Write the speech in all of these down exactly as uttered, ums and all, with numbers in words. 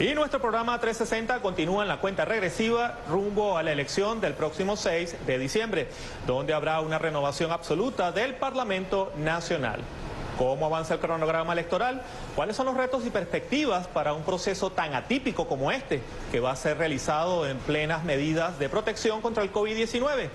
Y nuestro programa trescientos sesenta continúa en la cuenta regresiva rumbo a la elección del próximo seis de diciembre, donde habrá una renovación absoluta del Parlamento Nacional. ¿Cómo avanza el cronograma electoral? ¿Cuáles son los retos y perspectivas para un proceso tan atípico como este, que va a ser realizado en plenas medidas de protección contra el COVID diecinueve?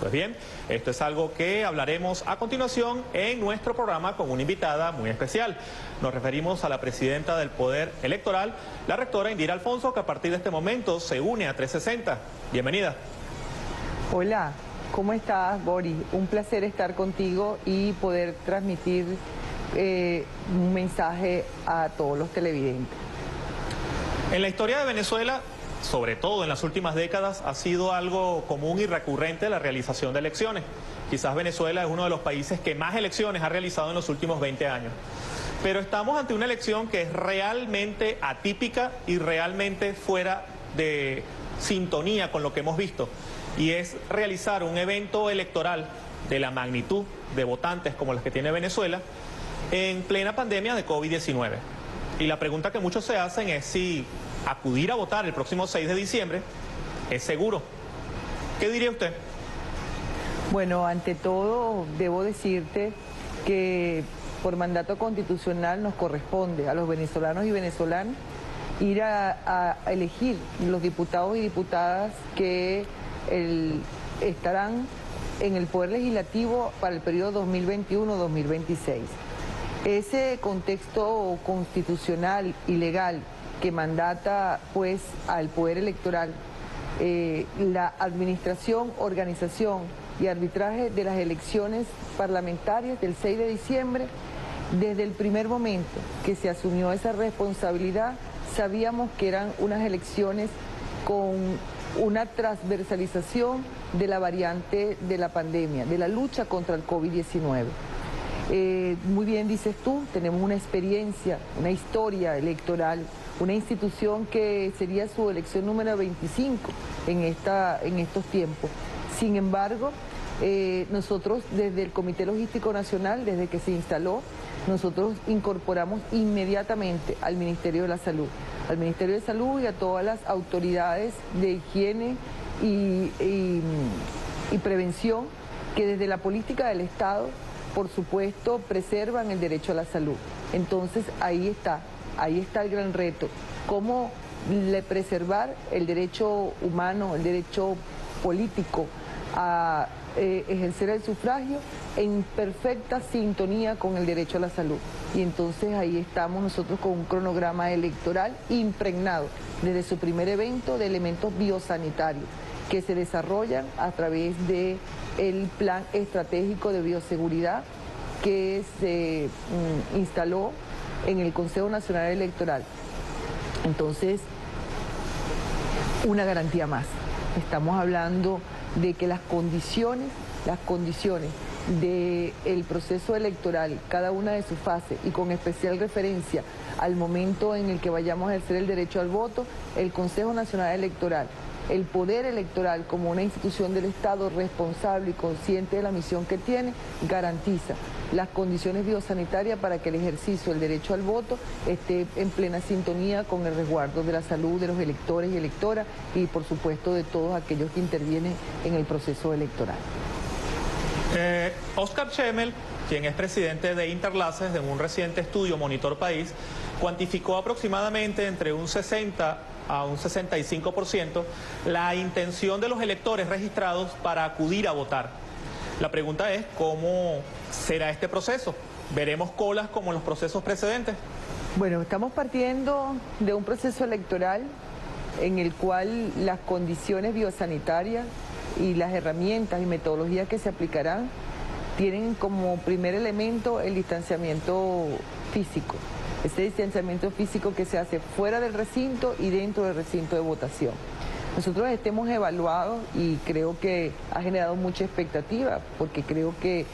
Pues bien, esto es algo que hablaremos a continuación en nuestro programa con una invitada muy especial. Nos referimos a la presidenta del Poder Electoral, la rectora Indira Alfonzo, que a partir de este momento se une a trescientos sesenta. Bienvenida. Hola. ¿Cómo estás, Guri? Un placer estar contigo y poder transmitir eh, un mensaje a todos los televidentes. En la historia de Venezuela, sobre todo en las últimas décadas, ha sido algo común y recurrente la realización de elecciones. Quizás Venezuela es uno de los países que más elecciones ha realizado en los últimos veinte años. Pero estamos ante una elección que es realmente atípica y realmente fuera de sintonía con lo que hemos visto. Y es realizar un evento electoral de la magnitud de votantes como las que tiene Venezuela en plena pandemia de COVID diecinueve. Y la pregunta que muchos se hacen es si acudir a votar el próximo seis de diciembre es seguro. ¿Qué diría usted? Bueno, ante todo debo decirte que por mandato constitucional nos corresponde a los venezolanos y venezolanas ir a, a elegir los diputados y diputadas que El, estarán en el Poder Legislativo para el periodo dos mil veintiuno a dos mil veintiséis. Ese contexto constitucional y legal que mandata pues al Poder Electoral, eh, la administración, organización y arbitraje de las elecciones parlamentarias del seis de diciembre, desde el primer momento que se asumió esa responsabilidad, sabíamos que eran unas elecciones con una transversalización de la variante de la pandemia, de la lucha contra el COVID diecinueve. Eh, muy bien dices tú, tenemos una experiencia, una historia electoral, una institución que sería su elección número veinticinco en, esta, en estos tiempos. Sin embargo, eh, nosotros desde el Comité Logístico Nacional, desde que se instaló, nosotros incorporamos inmediatamente al Ministerio de la Salud, al Ministerio de Salud y a todas las autoridades de higiene y, y, y prevención que desde la política del Estado, por supuesto, preservan el derecho a la salud. Entonces ahí está, ahí está el gran reto, cómo le preservar el derecho humano, el derecho político a eh, ejercer el sufragio en perfecta sintonía con el derecho a la salud. Y entonces ahí estamos nosotros con un cronograma electoral impregnado desde su primer evento de elementos biosanitarios que se desarrollan a través de el plan estratégico de bioseguridad que se um, instaló en el Consejo Nacional Electoral. Entonces, una garantía más. Estamos hablando de que las condiciones, las condiciones del proceso electoral, cada una de sus fases y con especial referencia al momento en el que vayamos a ejercer el derecho al voto, el Consejo Nacional Electoral, el Poder Electoral como una institución del Estado responsable y consciente de la misión que tiene, garantiza las condiciones biosanitarias para que el ejercicio del derecho al voto esté en plena sintonía con el resguardo de la salud de los electores y electoras y por supuesto de todos aquellos que intervienen en el proceso electoral. Eh, Oscar Chemel, quien es presidente de Interlaces, en un reciente estudio Monitor País, cuantificó aproximadamente entre un sesenta a un sesenta y cinco por ciento la intención de los electores registrados para acudir a votar. La pregunta es, ¿cómo será este proceso? ¿Veremos colas como en los procesos precedentes? Bueno, estamos partiendo de un proceso electoral en el cual las condiciones biosanitarias y las herramientas y metodologías que se aplicarán tienen como primer elemento el distanciamiento físico, ese distanciamiento físico que se hace fuera del recinto y dentro del recinto de votación. Nosotros estemos evaluados y creo que ha generado mucha expectativa porque creo que,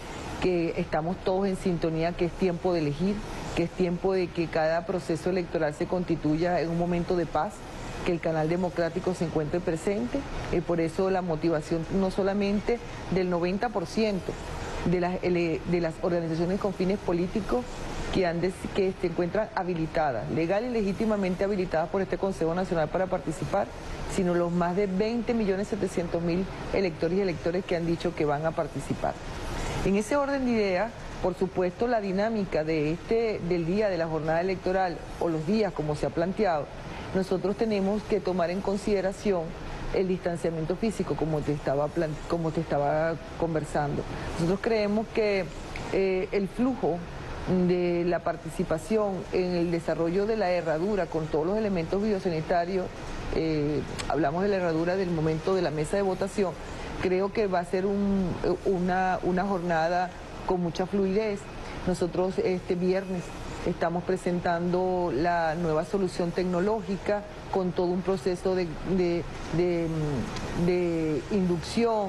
que estamos todos en sintonía, que es tiempo de elegir, que es tiempo de que cada proceso electoral se constituya en un momento de paz, que el canal democrático se encuentre presente, y por eso la motivación no solamente del noventa por ciento de las, de las organizaciones con fines políticos que, han de, que se encuentran habilitadas, legal y legítimamente habilitadas por este Consejo Nacional para participar, sino los más de veinte millones setecientos mil electores y electores que han dicho que van a participar. En ese orden de ideas, por supuesto, la dinámica de este, del día de la jornada electoral o los días como se ha planteado, nosotros tenemos que tomar en consideración el distanciamiento físico, como te estaba, como te estaba conversando. Nosotros creemos que eh, el flujo de la participación en el desarrollo de la herradura con todos los elementos biosanitarios, eh, hablamos de la herradura del momento de la mesa de votación, creo que va a ser un, una, una jornada con mucha fluidez. Nosotros este viernes estamos presentando la nueva solución tecnológica con todo un proceso de, de, de, de inducción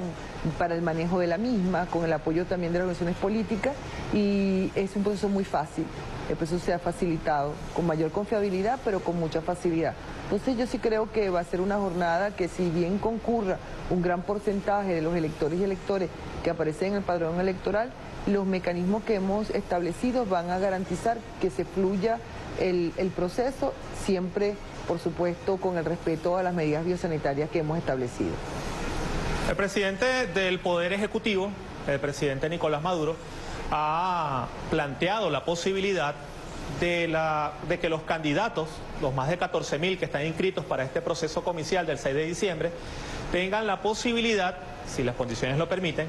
para el manejo de la misma, con el apoyo también de las organizaciones políticas, y es un proceso muy fácil, el proceso se ha facilitado con mayor confiabilidad, pero con mucha facilidad. Entonces yo sí creo que va a ser una jornada que, si bien concurra un gran porcentaje de los electores y electores que aparecen en el padrón electoral, los mecanismos que hemos establecido van a garantizar que se fluya el, el proceso, siempre, por supuesto, con el respeto a las medidas biosanitarias que hemos establecido. El presidente del Poder Ejecutivo, el presidente Nicolás Maduro, ha planteado la posibilidad de, la, de que los candidatos, los más de catorce mil que están inscritos para este proceso comicial del seis de diciembre, tengan la posibilidad, si las condiciones lo permiten,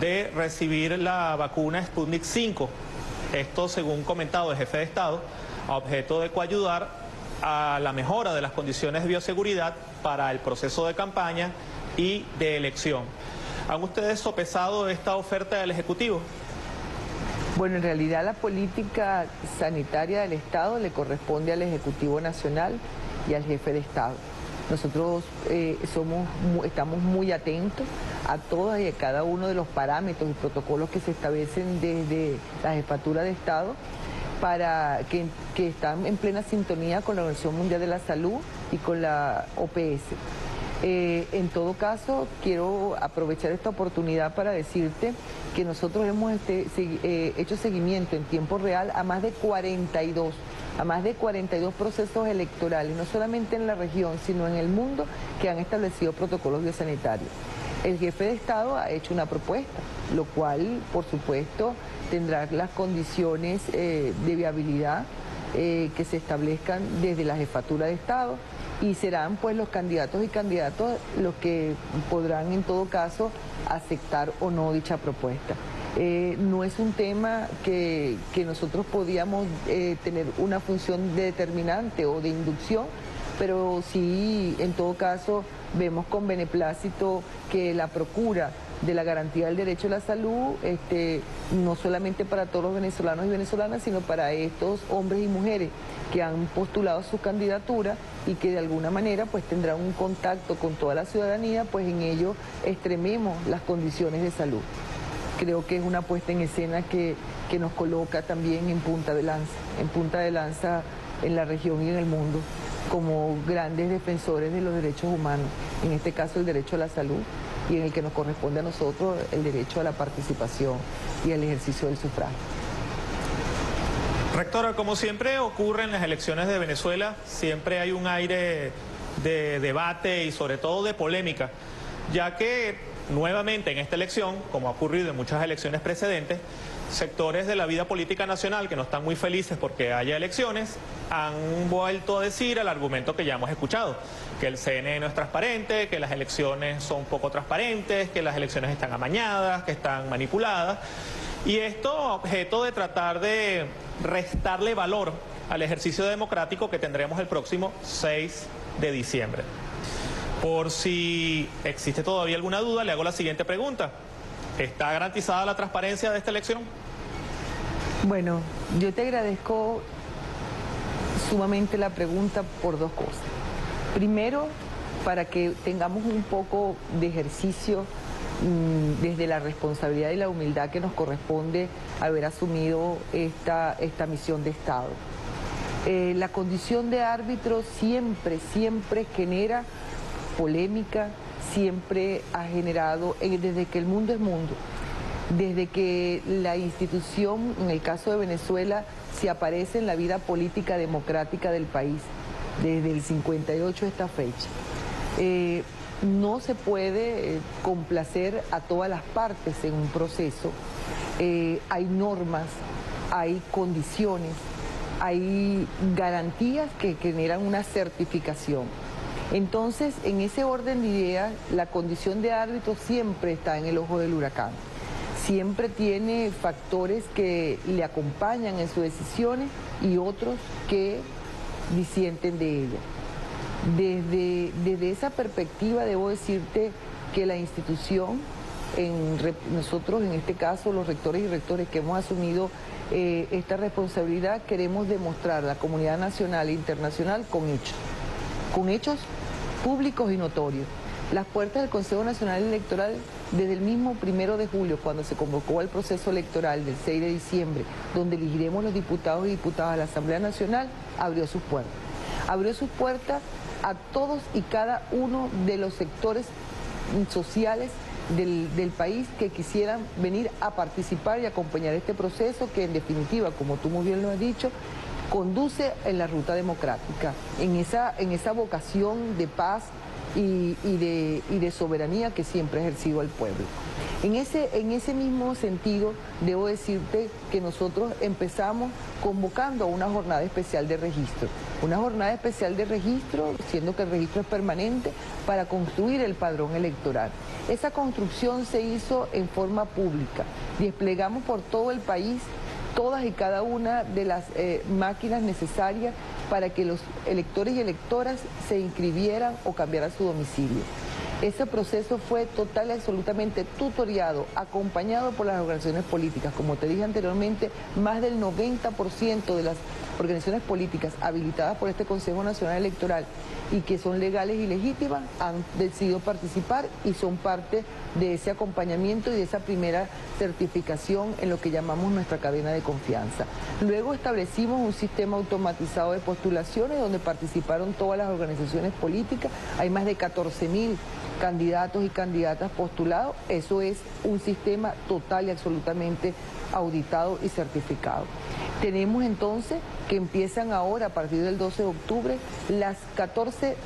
de recibir la vacuna Sputnik cinco. Esto, según comentado el jefe de Estado, a objeto de coayudar a la mejora de las condiciones de bioseguridad para el proceso de campaña y de elección. ¿Han ustedes sopesado esta oferta del Ejecutivo? Bueno, en realidad la política sanitaria del Estado le corresponde al Ejecutivo Nacional y al jefe de Estado. Nosotros eh, somos, estamos muy atentos a todas y a cada uno de los parámetros y protocolos que se establecen desde la Jefatura de Estado, para que, que están en plena sintonía con la Organización Mundial de la Salud y con la O P S. Eh, en todo caso, quiero aprovechar esta oportunidad para decirte que nosotros hemos este, eh, hecho seguimiento en tiempo real a más de cuarenta y dos a más de cuarenta y dos procesos electorales, no solamente en la región, sino en el mundo, que han establecido protocolos biosanitarios. El jefe de Estado ha hecho una propuesta, lo cual, por supuesto, tendrá las condiciones eh, de viabilidad eh, que se establezcan desde la Jefatura de Estado, y serán pues los candidatos y candidatos los que podrán en todo caso aceptar o no dicha propuesta. Eh, no es un tema que, que nosotros podíamos eh, tener una función de determinante o de inducción, pero sí en todo caso vemos con beneplácito que la procura de la garantía del derecho a la salud, este, no solamente para todos los venezolanos y venezolanas, sino para estos hombres y mujeres que han postulado su candidatura y que de alguna manera pues tendrán un contacto con toda la ciudadanía, pues en ello extrememos las condiciones de salud. Creo que es una puesta en escena que, que nos coloca también en punta de lanza, en punta de lanza en la región y en el mundo, como grandes defensores de los derechos humanos, en este caso el derecho a la salud, y en el que nos corresponde a nosotros el derecho a la participación y el ejercicio del sufragio. Rectora, como siempre ocurre en las elecciones de Venezuela, siempre hay un aire de debate y sobre todo de polémica, ya que nuevamente en esta elección, como ha ocurrido en muchas elecciones precedentes, sectores de la vida política nacional que no están muy felices porque haya elecciones han vuelto a decir el argumento que ya hemos escuchado, que el C N E no es transparente, que las elecciones son poco transparentes, que las elecciones están amañadas, que están manipuladas, y esto objeto de tratar de restarle valor al ejercicio democrático que tendremos el próximo seis de diciembre. Por si existe todavía alguna duda, le hago la siguiente pregunta. ¿Está garantizada la transparencia de esta elección? Bueno, yo te agradezco sumamente la pregunta por dos cosas. Primero, para que tengamos un poco de ejercicio mmm, desde la responsabilidad y la humildad que nos corresponde haber asumido esta, esta misión de Estado. Eh, la condición de árbitro siempre, siempre genera polémica, siempre ha generado, desde que el mundo es mundo, desde que la institución, en el caso de Venezuela, se aparece en la vida política democrática del país desde el cincuenta y ocho a esta fecha. Eh, no se puede eh, complacer a todas las partes en un proceso. Eh, hay normas, hay condiciones, hay garantías que generan una certificación. Entonces, en ese orden de ideas, la condición de árbitro siempre está en el ojo del huracán. Siempre tiene factores que le acompañan en sus decisiones y otros que disienten de ella. Desde, desde esa perspectiva, debo decirte que la institución, en, nosotros en este caso, los rectores y rectores que hemos asumido eh, esta responsabilidad, queremos demostrar a la comunidad nacional e internacional con hechos. Con hechos públicos y notorios. Las puertas del Consejo Nacional Electoral, desde el mismo primero de julio, cuando se convocó al proceso electoral del seis de diciembre, donde elegiremos los diputados y diputadas de la Asamblea Nacional, abrió sus puertas. Abrió sus puertas a todos y cada uno de los sectores sociales del, del país que quisieran venir a participar y acompañar este proceso que, en definitiva, como tú muy bien lo has dicho, conduce en la ruta democrática, en esa, en esa vocación de paz y, y, de, y de soberanía que siempre ha ejercido el pueblo. En ese, en ese mismo sentido, debo decirte que nosotros empezamos convocando a una jornada especial de registro. Una jornada especial de registro, siendo que el registro es permanente, para construir el padrón electoral. Esa construcción se hizo en forma pública. Desplegamos por todo el país todas y cada una de las eh, máquinas necesarias para que los electores y electoras se inscribieran o cambiaran su domicilio. Ese proceso fue total y absolutamente tutoriado, acompañado por las organizaciones políticas. Como te dije anteriormente, más del noventa por ciento de las organizaciones políticas habilitadas por este Consejo Nacional Electoral y que son legales y legítimas han decidido participar y son parte de ese acompañamiento y de esa primera certificación en lo que llamamos nuestra cadena de confianza. Luego establecimos un sistema automatizado de postulaciones donde participaron todas las organizaciones políticas. Hay más de catorce mil candidatos y candidatas postulados. Eso es un sistema total y absolutamente auditado y certificado. Tenemos entonces que empiezan ahora, a partir del doce de octubre, las catorce,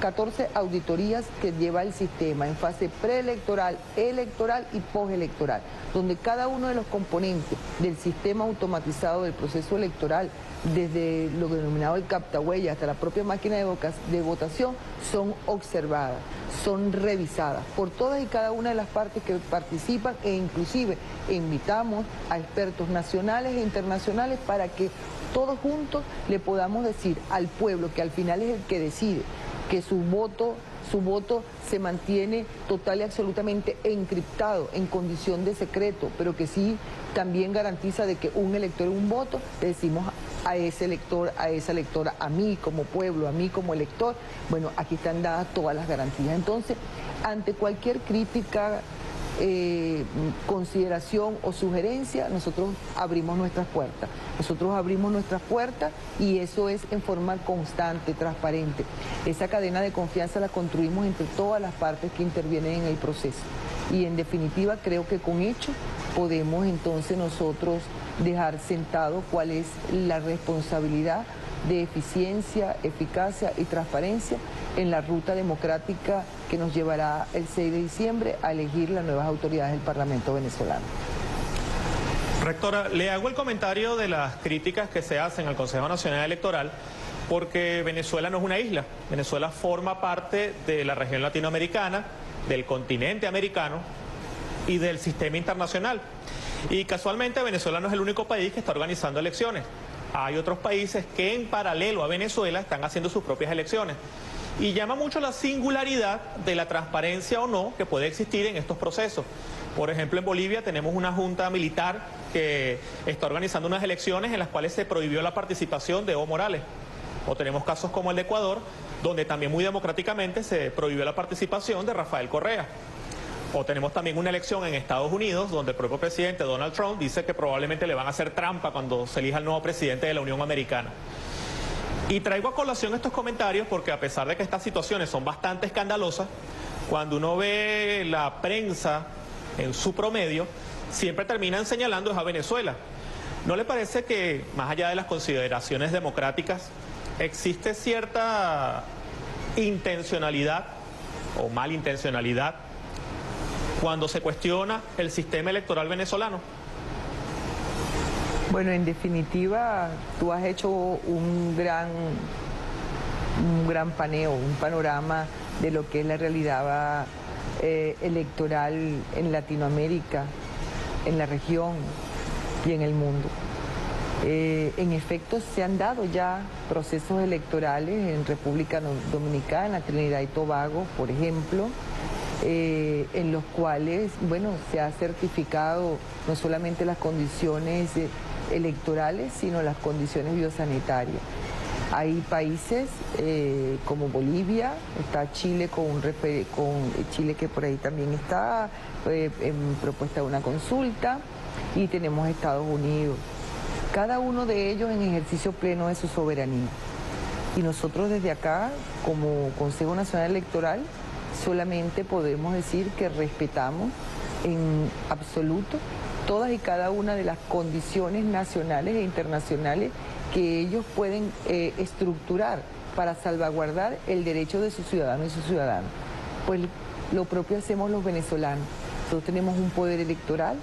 catorce auditorías que lleva el sistema en fase preelectoral, electoral y postelectoral, donde cada uno de los componentes del sistema automatizado del proceso electoral, desde lo denominado el captahuella hasta la propia máquina de votación, son observadas, son revisadas por todas y cada una de las partes que participan, e inclusive invitamos a expertos nacionales e internacionales para que todos juntos le podamos decir al pueblo, que al final es el que decide, que su voto, su voto se mantiene total y absolutamente encriptado, en condición de secreto, pero que sí también garantiza de que un elector, un voto, le decimos a ese elector, a esa electora, a mí como pueblo, a mí como elector, bueno, aquí están dadas todas las garantías. Entonces, ante cualquier crítica, Eh, consideración o sugerencia, nosotros abrimos nuestras puertas. Nosotros abrimos nuestras puertas y eso es en forma constante, transparente. Esa cadena de confianza la construimos entre todas las partes que intervienen en el proceso. Y en definitiva, creo que con hecho podemos entonces nosotros dejar sentado cuál es la responsabilidad de eficiencia, eficacia y transparencia en la ruta democrática que nos llevará el seis de diciembre a elegir las nuevas autoridades del Parlamento venezolano. Rectora, le hago el comentario de las críticas que se hacen al Consejo Nacional Electoral, porque Venezuela no es una isla. Venezuela forma parte de la región latinoamericana, del continente americano y del sistema internacional. Y casualmente Venezuela no es el único país que está organizando elecciones. Hay otros países que en paralelo a Venezuela están haciendo sus propias elecciones. Y llama mucho la singularidad de la transparencia o no que puede existir en estos procesos. Por ejemplo, en Bolivia tenemos una junta militar que está organizando unas elecciones en las cuales se prohibió la participación de Evo Morales. O tenemos casos como el de Ecuador, donde también muy democráticamente se prohibió la participación de Rafael Correa. O tenemos también una elección en Estados Unidos, donde el propio presidente Donald Trump dice que probablemente le van a hacer trampa cuando se elija el nuevo presidente de la Unión Americana. Y traigo a colación estos comentarios porque, a pesar de que estas situaciones son bastante escandalosas, cuando uno ve la prensa en su promedio, siempre terminan señalando a Venezuela. ¿No le parece que, más allá de las consideraciones democráticas, existe cierta intencionalidad o malintencionalidad cuando se cuestiona el sistema electoral venezolano? Bueno, en definitiva, tú has hecho un gran, un gran paneo, un panorama de lo que es la realidad eh, electoral en Latinoamérica, en la región y en el mundo. Eh, en efecto, se han dado ya procesos electorales en República Dominicana, Trinidad y Tobago, por ejemplo, eh, en los cuales, bueno, se ha certificado no solamente las condiciones electorales, sino las condiciones biosanitarias. Hay países eh, como Bolivia, está Chile con, un, con Chile que por ahí también está eh, en propuesta de una consulta, y tenemos Estados Unidos. Cada uno de ellos en ejercicio pleno de su soberanía. Y nosotros desde acá, como Consejo Nacional Electoral, solamente podemos decir que respetamos en absoluto todas y cada una de las condiciones nacionales e internacionales que ellos pueden eh, estructurar para salvaguardar el derecho de sus ciudadanos y sus ciudadanas. Pues lo propio hacemos los venezolanos. Nosotros tenemos un poder electoral,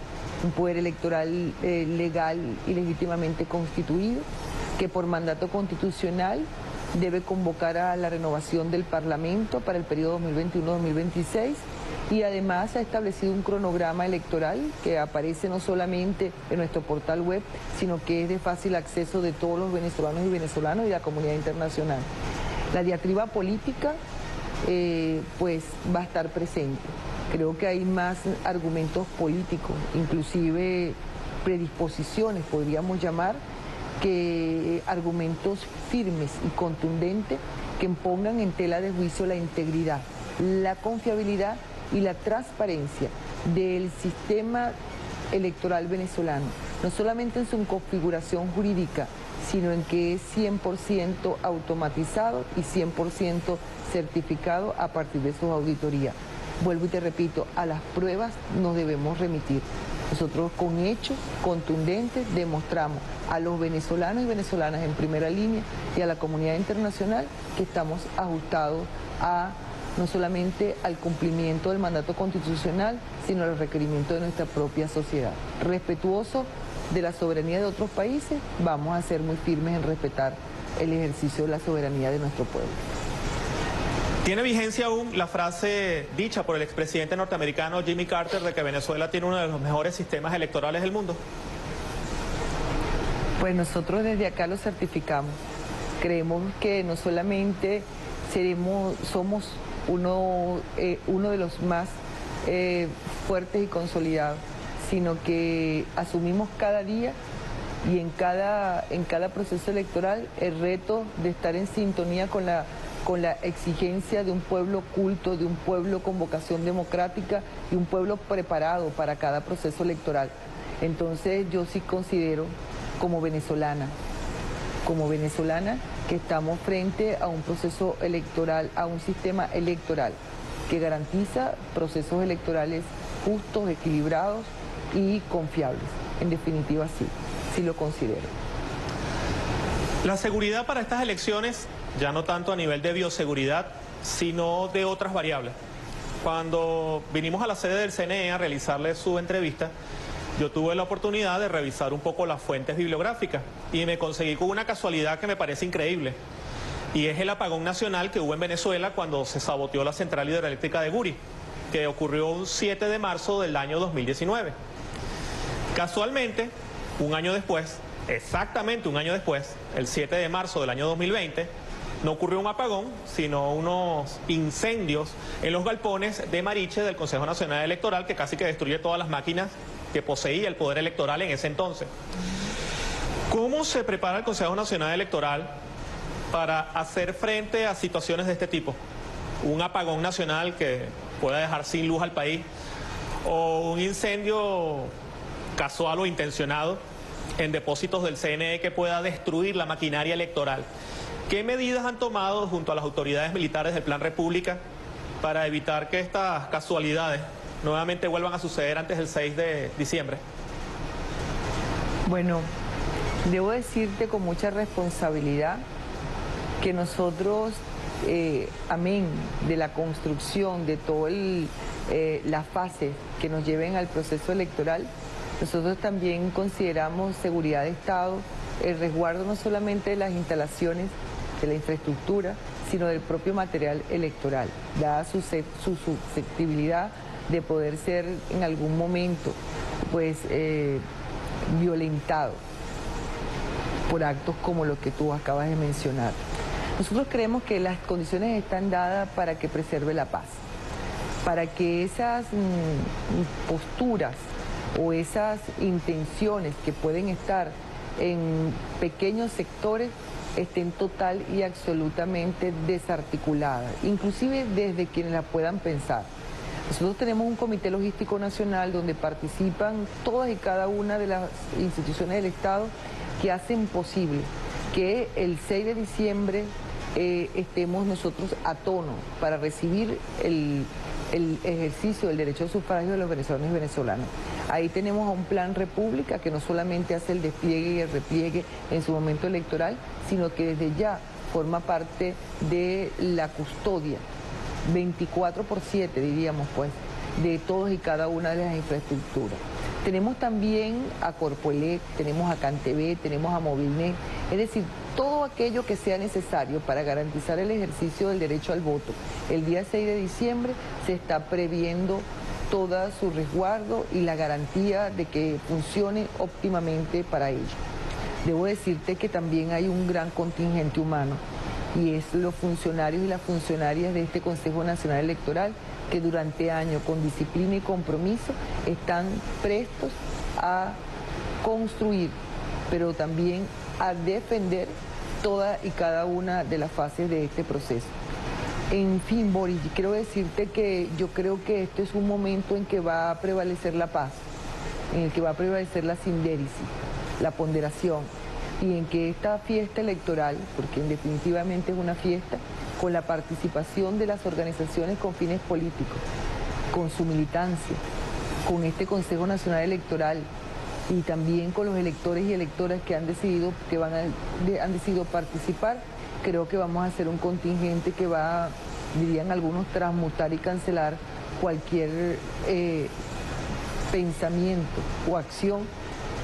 un poder electoral eh, legal y legítimamente constituido, que por mandato constitucional debe convocar a la renovación del Parlamento para el periodo dos mil veintiuno dos mil veintiséis, y además ha establecido un cronograma electoral que aparece no solamente en nuestro portal web, sino que es de fácil acceso de todos los venezolanos y venezolanas y la comunidad internacional. La diatriba política eh, pues va a estar presente. Creo que hay más argumentos políticos, inclusive predisposiciones, podríamos llamar, que argumentos firmes y contundentes que pongan en tela de juicio la integridad, la confiabilidad y la transparencia del sistema electoral venezolano, no solamente en su configuración jurídica, sino en que es cien por ciento automatizado y cien por ciento certificado a partir de sus auditorías. Vuelvo y te repito, a las pruebas nos debemos remitir. Nosotros con hechos contundentes demostramos a los venezolanos y venezolanas en primera línea y a la comunidad internacional que estamos ajustados a no solamente al cumplimiento del mandato constitucional, sino a los requerimientos de nuestra propia sociedad. Respetuosos de la soberanía de otros países, vamos a ser muy firmes en respetar el ejercicio de la soberanía de nuestro pueblo. Tiene vigencia aún la frase dicha por el expresidente norteamericano Jimmy Carter de que Venezuela tiene uno de los mejores sistemas electorales del mundo. Pues nosotros desde acá lo certificamos. Creemos que no solamente seremos, somos uno, eh, uno de los más eh, fuertes y consolidados, sino que asumimos cada día y en cada, en cada proceso electoral el reto de estar en sintonía con la con la exigencia de un pueblo culto, de un pueblo con vocación democrática y un pueblo preparado para cada proceso electoral. Entonces yo sí considero como venezolana, como venezolana que estamos frente a un proceso electoral, a un sistema electoral que garantiza procesos electorales justos, equilibrados y confiables. En definitiva sí, sí lo considero. La seguridad para estas elecciones, ya no tanto a nivel de bioseguridad, sino de otras variables. Cuando vinimos a la sede del C N E a realizarle su entrevista, yo tuve la oportunidad de revisar un poco las fuentes bibliográficas y me conseguí con una casualidad que me parece increíble. Y es el apagón nacional que hubo en Venezuela cuando se saboteó la central hidroeléctrica de Guri, que ocurrió un siete de marzo del año dos mil diecinueve. Casualmente, un año después, exactamente un año después, el siete de marzo del año dos mil veinte, no ocurrió un apagón, sino unos incendios en los galpones de Mariche del Consejo Nacional Electoral, que casi que destruye todas las máquinas que poseía el Poder Electoral en ese entonces. ¿Cómo se prepara el Consejo Nacional Electoral para hacer frente a situaciones de este tipo? Un apagón nacional que pueda dejar sin luz al país, o un incendio casual o intencionado en depósitos del C N E que pueda destruir la maquinaria electoral. ¿Qué medidas han tomado junto a las autoridades militares del Plan República para evitar que estas casualidades nuevamente vuelvan a suceder antes del seis de diciembre? Bueno, Debo decirte con mucha responsabilidad que nosotros, eh, amén de la construcción de todas eh, las fases que nos lleven al proceso electoral, nosotros también consideramos seguridad de Estado, el resguardo no solamente de las instalaciones, de la infraestructura, sino del propio material electoral, dada su, su susceptibilidad de poder ser en algún momento pues eh, violentado por actos como los que tú acabas de mencionar. Nosotros creemos que las condiciones están dadas para que preserve la paz, para que esas mm, posturas o esas intenciones que pueden estar en pequeños sectores estén total y absolutamente desarticuladas, inclusive desde quienes las puedan pensar. Nosotros tenemos un Comité Logístico Nacional donde participan todas y cada una de las instituciones del Estado que hacen posible que el seis de diciembre eh, estemos nosotros a tono para recibir el, el ejercicio del derecho al sufragio de los venezolanos y venezolanas. Ahí tenemos a un Plan República que no solamente hace el despliegue y el repliegue en su momento electoral, sino que desde ya forma parte de la custodia veinticuatro por siete, diríamos pues, de todos y cada una de las infraestructuras. Tenemos también a Corpoelec, tenemos a Cantv, tenemos a Movilnet, es decir, todo aquello que sea necesario para garantizar el ejercicio del derecho al voto. El día seis de diciembre se está previendo todo su resguardo y la garantía de que funcione óptimamente para ello. Debo decirte que también hay un gran contingente humano y es los funcionarios y las funcionarias de este Consejo Nacional Electoral que durante años, con disciplina y compromiso, están prestos a construir, pero también a defender toda y cada una de las fases de este proceso. En fin, Boris, quiero decirte que yo creo que esto es un momento en que va a prevalecer la paz, en el que va a prevalecer la sindéresis, la ponderación, y en que esta fiesta electoral, porque definitivamente es una fiesta, con la participación de las organizaciones con fines políticos, con su militancia, con este Consejo Nacional Electoral y también con los electores y electoras que han decidido, que van a, de, han decidido participar, creo que vamos a hacer un contingente que va, dirían algunos, transmutar y cancelar cualquier eh, pensamiento o acción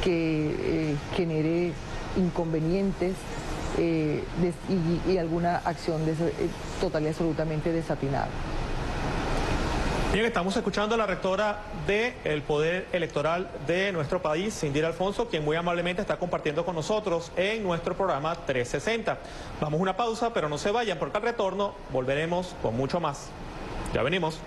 que eh, genere inconvenientes Eh, des, y, y alguna acción des, eh, total y absolutamente desatinada. Bien, estamos escuchando a la rectora del Poder Electoral de nuestro país, Indira Alfonzo, quien muy amablemente está compartiendo con nosotros en nuestro programa trescientos sesenta. Vamos a una pausa, pero no se vayan, porque al retorno volveremos con mucho más. Ya venimos.